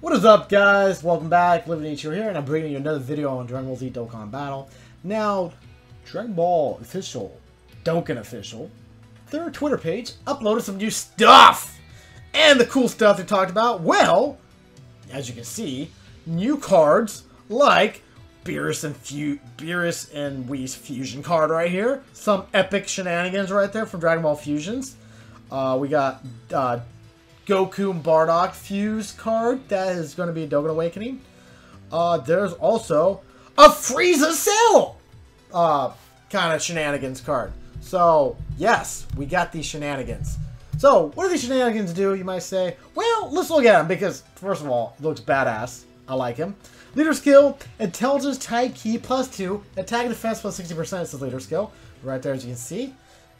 What is up, guys? Welcome back. Living Ichigo here, and I'm bringing you another video on Dragon Ball Z Dokkan Battle. Now, Dragon Ball Official, Dokkan Official, their Twitter page uploaded some new stuff! And the cool stuff they talked about, well, as you can see, new cards like Beerus and Whi's fusion card right here. Some epic shenanigans right there from Dragon Ball Fusions. We got Goku and Bardock fuse card. That is going to be Dokkan Awakening. There's also a Frieza Cell kind of shenanigans card. So, yes, we got these shenanigans. So, what do these shenanigans do, you might say? Well, let's look at him because, first of all, he looks badass. I like him. Leader skill, Intelligence Type Key +2, Attack and Defense +60% is his leader skill. Right there, as you can see.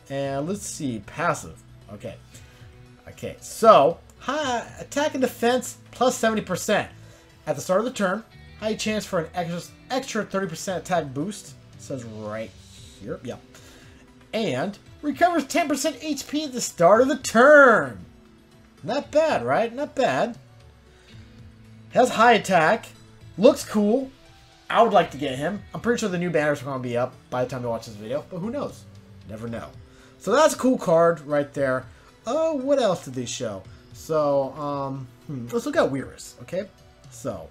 And let's see, passive. Okay. Okay, so, attack and defense +70%. At the start of the turn, high chance for an extra 30% attack boost. It says right here, yeah. And recovers 10% HP at the start of the turn. Not bad, right? Not bad. Has high attack. Looks cool. I would like to get him. I'm pretty sure the new banners are going to be up by the time you watch this video, but who knows? Never know. So that's a cool card right there. Oh, what else did they show? So, let's look at Whirus, okay? So,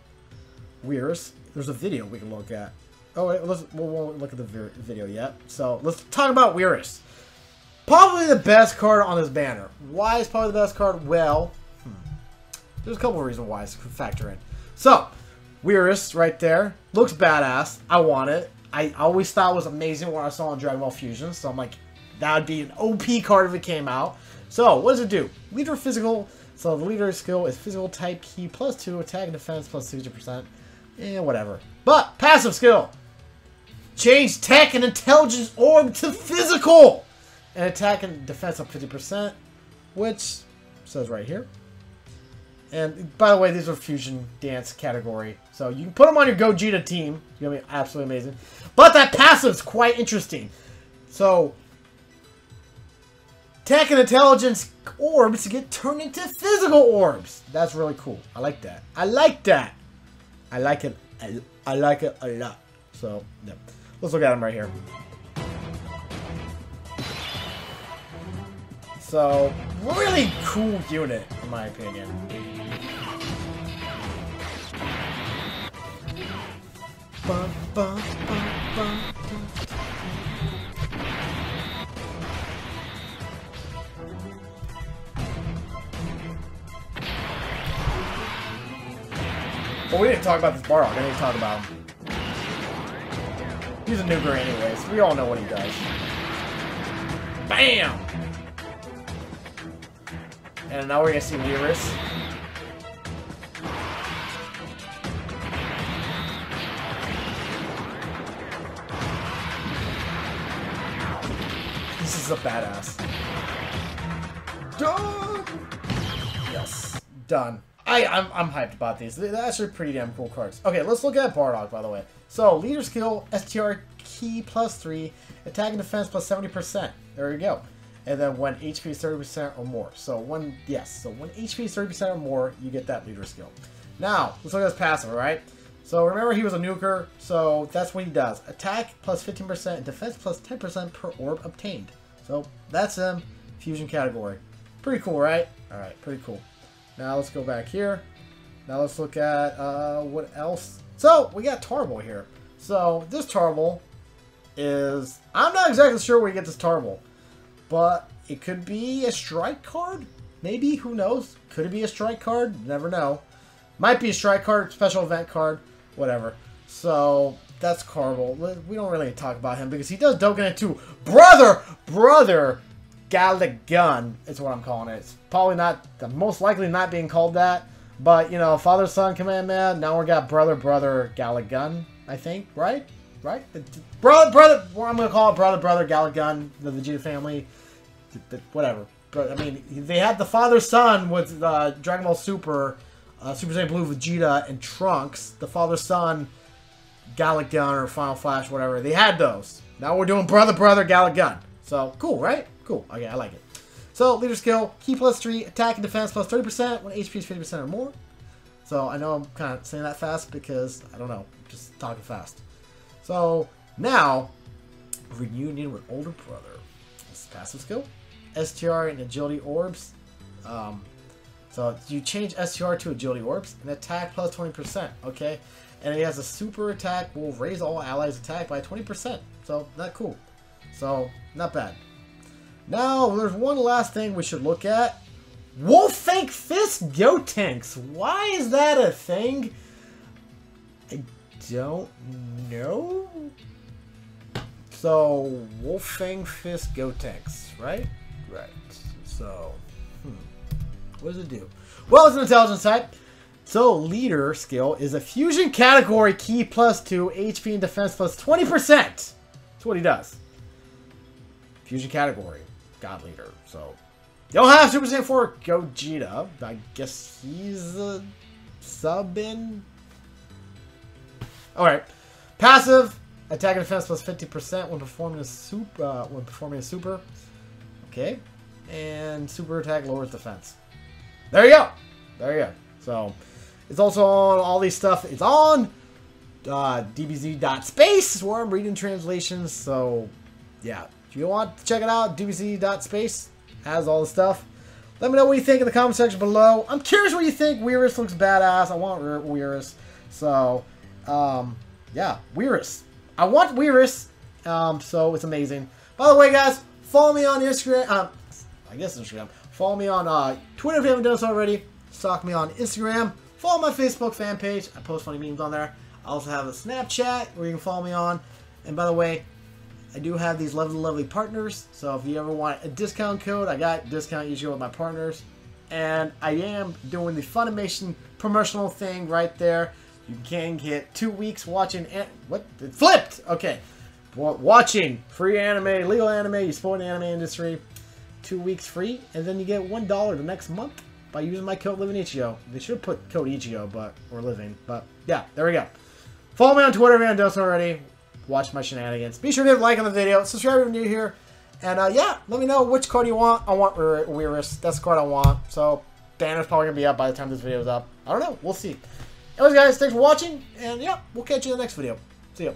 Whirus, there's a video we can look at. Oh, wait, we won't look at the video yet. So, let's talk about Whirus. Probably the best card on this banner. Why is probably the best card? Well, there's a couple of reasons why it's factor in. So, Whirus right there. Looks badass. I want it. I always thought it was amazing when I saw it in Dragon Ball Fusion, so I'm like, that would be an OP card if it came out. So, what does it do? Leader physical. So, the leader skill is physical type key +2, attack and defense +60%. Eh, whatever. But, passive skill. Change tech and intelligence orb to physical. And attack and defense up 50%, which says right here. And, by the way, these are fusion dance category. So, you can put them on your Gogeta team. It's going to be absolutely amazing. But that passive is quite interesting. So, tech and intelligence orbs get turned into physical orbs. That's really cool. I like that. I like that. I like it. I like it a lot. So, yeah. Let's look at him right here. So, really cool unit, in my opinion. Bum, bum, bum, bum, bum. Well, we didn't talk about this Bardock. I need to talk about him. He's a nuker anyways. We all know what he does. Bam! And now we're going to see Whirus. This is a badass. Done! Yes. Done. I'm hyped about these. They're actually pretty damn cool cards. Okay, let's look at Bardock, by the way. So, leader skill, STR key +3, attack and defense +70%. There we go. And then when HP is 30% or more. So, when HP is 30% or more, you get that leader skill. Now, let's look at his passive, alright? So, remember he was a nuker, so that's what he does. Attack +15%, defense +10% per orb obtained. So, that's him. Fusion category. Pretty cool, right? Alright, pretty cool. Now let's go back here. Now let's look at what else. So we got Tarble here. So this Tarble is, I'm not exactly sure where you get this Tarble, but it could be a strike card. Maybe, who knows? Could it be a strike card? Never know. Might be a strike card, special event card, whatever. So that's Tarble. We don't really talk about him because he does Dokkan it too. Brother. Galick Gun is what I'm calling it. It's probably not, most likely not being called that, but you know, father son command man. Now we got brother Galick Gun, I think, right? Brother. Well, I'm gonna call it brother Galick Gun, the Vegeta family, whatever. But I mean, they had the father son with Dragon Ball Super, Super Saiyan Blue Vegeta and Trunks. The father son Galick Gun or Final Flash, whatever. They had those. Now we're doing brother Galick Gun. So cool, right? Cool. Okay, I like it. So, leader skill, key +3, attack and defense +30% when HP is 50% or more. So I know I'm kind of saying that fast because, I don't know, just talking fast. So now, reunion with older brother. This is passive skill. STR and agility orbs. So you change STR to agility orbs and attack plus 20%, okay? And he has a super attack, will raise all allies attack by 20%. So not cool. So not bad. Now there's one last thing we should look at. Wolfang Fist Gotenks. Why is that a thing? I don't know. So Wolfang Fist Gotenks, right? Right. So what does it do? Well, it's an intelligence type. So leader skill is a fusion category key plus 2, HP and defense plus 20%. That's what he does. Fusion category, God leader. So you don't have Super Saiyan 4 Gogeta. I guess he's a sub in. All right, passive attack and defense plus 50% when performing a super. Okay, and super attack lowers defense. There you go. There you go. So. It's also on all these stuff. It's on dbz.space is where I'm reading translations. So, yeah. If you want to check it out, dbz.space has all the stuff. Let me know what you think in the comment section below. I'm curious what you think. WHIRUS looks badass. I want WHIRUS. So, yeah. WHIRUS. I want WHIRUS. So, it's amazing. By the way, guys, follow me on Instagram. I guess Instagram. Follow me on Twitter if you haven't done so already. Stalk me on Instagram. Follow my Facebook fan page. I post funny memes on there. I also have a Snapchat where you can follow me on. And by the way, I do have these lovely partners. So if you ever want a discount code, I got discount usually with my partners. And I am doing the Funimation promotional thing right there. You can get 2 weeks watching. What? It flipped! Okay. Watching free anime, legal anime, you support the anime industry. 2 weeks free. And then you get $1 the next month. By using my code Living Ichigo. They should have put code Ichigo, but or Living. But yeah, there we go. Follow me on Twitter if you haven't done so already. Watch my shenanigans. Be sure to hit like on the video. Subscribe if you're new here. And yeah, let me know which card you want. I want WHIRUS. That's the card I want. So banner's probably gonna be up by the time this video is up. I don't know. We'll see. Anyways, guys, thanks for watching, and yeah, we'll catch you in the next video. See ya.